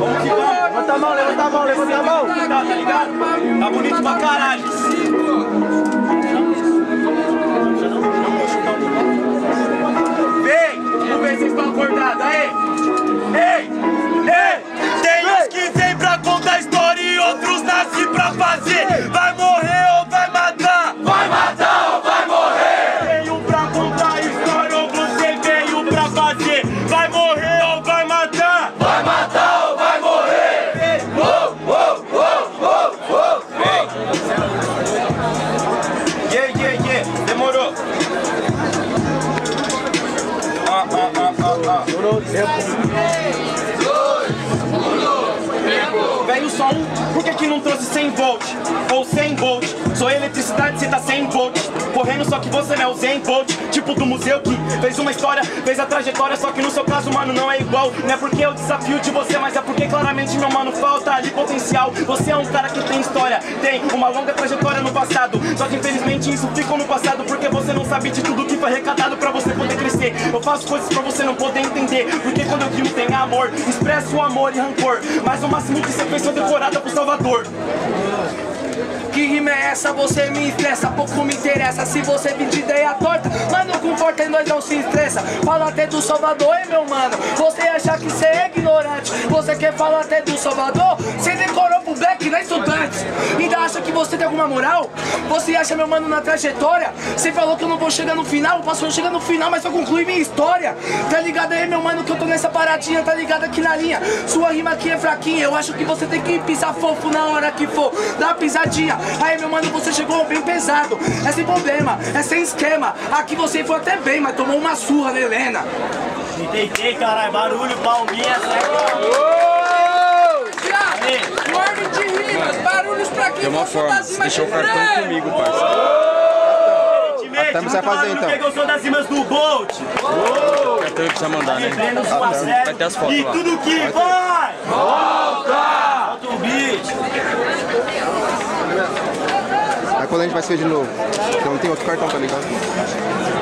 Vamos que vamos. Levanta a mão, levanta a mão, levanta a mão. Tá ligado? Tá bonito pra caralho. Vem! Vamos ver se vocês estão acordados. Aê! Ei! Ei! Tem uns que vem pra contar história e outros nascem pra fazer. Vai morrer ou vai matar? Vai matar ou vai morrer? Veio pra contar história ou você veio pra fazer? Vai morrer ou vai matar? Vai matar ou vai morrer? Ei! Oh, oh, oh, oh, oh, oh. Yeah, yeah, yeah. Demorou. Demorou tempo. Só um, por que que não trouxe 100 volts? Ou 100 volts? Só eletricidade, cê tá 100 volts. Correndo, só que você não é o Zen Bolt. Tipo do museu que fez uma história, fez a trajetória. Só que no seu caso, mano, não é igual. Não é porque eu desafio de você, mas é porque claramente, meu mano, falta ali potencial. Você é um cara que tem história, tem uma longa trajetória no passado. Só que infelizmente isso ficou no passado, porque você não sabe de tudo que foi arrecadado pra você poder crescer. Eu faço coisas pra você não poder entender, porque quando eu grito tem amor, expresso o amor e rancor. Mas o máximo que você fez foi decorada pro Salvador. Que rima é essa? Você me estressa, pouco me interessa. Se você me de ideia torta, mas não conforta e nós não se estressa. Fala até do Salvador, hein, meu mano? Você achar que você é ignorante. Você quer falar até do Salvador? Você decorou pro Black, né, estudante? Ainda acha que você tem alguma moral? Você acha, meu mano, na trajetória? Você falou que eu não vou chegar no final. Passou eu chegar no final, mas só concluí minha história. Tá ligado aí, meu mano, que eu tô nessa paradinha. Tá ligado aqui na linha. Sua rima aqui é fraquinha. Eu acho que você tem que pisar fofo na hora que for. Dá uma pisadinha. Aí, meu mano, você chegou bem pesado. É sem problema, é sem esquema. Aqui você foi até bem, mas tomou uma surra, né, Helena? Me deitei, caralho. Barulho, palminha, certo? Ordem de rimas, barulhos pra quem não sou das rimas de Breno. Deixou o cartão comigo, parceiro. Até me sai fazer, então. Eu sou das rimas do Bolt. Cartão que precisa mandar, né? Vai ter as fotos lá. E tudo que vai, volta! Volta o beat. Aí quando a gente vai ser de novo? Então tem outro cartão, tá ligado?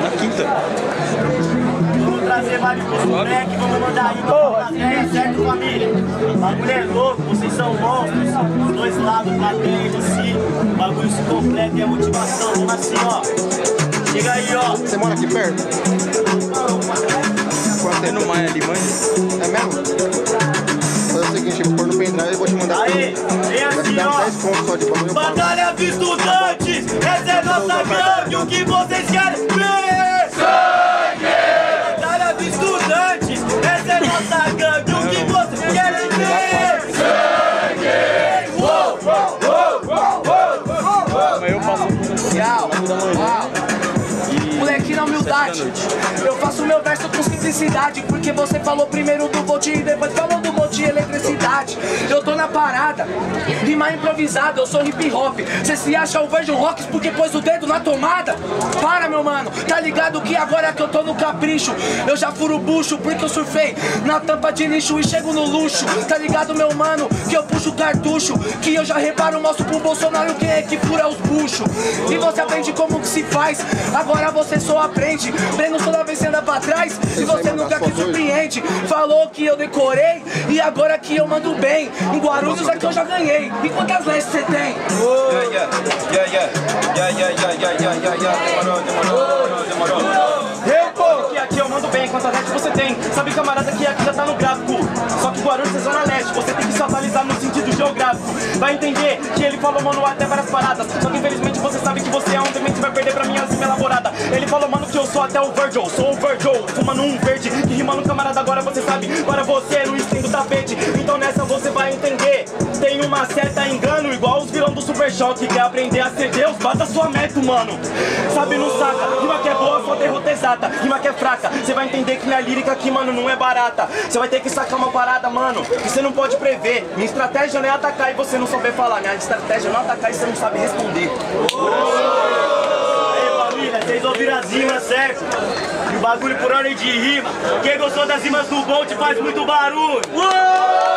Na quinta. Vamos trazer vários moleques, vamos mandar aí pra plateia, certo, família? O bagulho é louco, vocês são monstros. Dos dois lados, plateia e você. O bagulho se completa e a motivação. Vamos assim, ó. Chega aí, ó. Você mora aqui perto? Quanto é no Maia ali, mãe? É mesmo? Faz o seguinte, eu vou pôr no pendrive e vou te mandar. Aê, vem assim, ó. Batalha dos Estudantes, essa é nossa gangue. O que vocês querem ver? Sangue! Batalha dos Estudantes, essa é nossa gangue. O que vocês querem ver? Sangue! Uou, uou, uou, uou. Eu passo o da manhã. Moleque na humildade, eu faço meu verso com simplicidade. Porque você falou primeiro do Bolt e depois falou do Bolt de eletricidade. Eu tô na parada, rima improvisada, eu sou hip hop. Cê se acha o Virgil Rocks porque pôs o dedo na tomada? Para, meu mano, tá ligado que agora que eu tô no capricho. Eu já furo o bucho porque eu surfei na tampa de lixo e chego no luxo. Tá ligado, meu mano, que eu puxo o cartucho. Que eu já reparo, mostro pro Bolsonaro quem é que fura os buchos. E você aprende como que se faz, agora você só aprende. Breno toda vez anda pra trás e você nunca que surpreende. Falou que eu decorei e agora que eu mando bem. Em Guarulhos aqui eu já ganhei. E quantas lances você tem? Demorou. Aqui eu mando bem, quantas redes você tem? Sabe, camarada, que aqui já tá no gráfico. Só que Guarulhos é zona leste, você tem que se atualizar no sentido geográfico. Vai entender que ele falou, mano, até várias paradas. Só que infelizmente você sabe que você é um demente, vai perder pra minha rima elaborada. Ele falou, mano, que eu sou até o Virgil, sou o Virgil, fumando um verde. Que rimando, camarada, agora você sabe, agora você é o estendo do tapete. Então nessa você vai entender, tem uma certa engano, igual os vilão do Super Choque. Quer aprender a ser Deus? Bata sua meta, mano. Sabe, não saca, rima que é boa, só derrota exata. Rima que é fraca, você vai entender que minha lírica aqui, mano, não é barata. Você vai ter que sacar uma parada, mano, que você não pode prever. Minha estratégia não é atacar e você não saber falar. Minha estratégia não é atacar e você não sabe responder. Aí, família, vocês ouviram as rimas, certo? E o bagulho por ordem de rima. Quem gostou das rimas do Bolt faz muito barulho.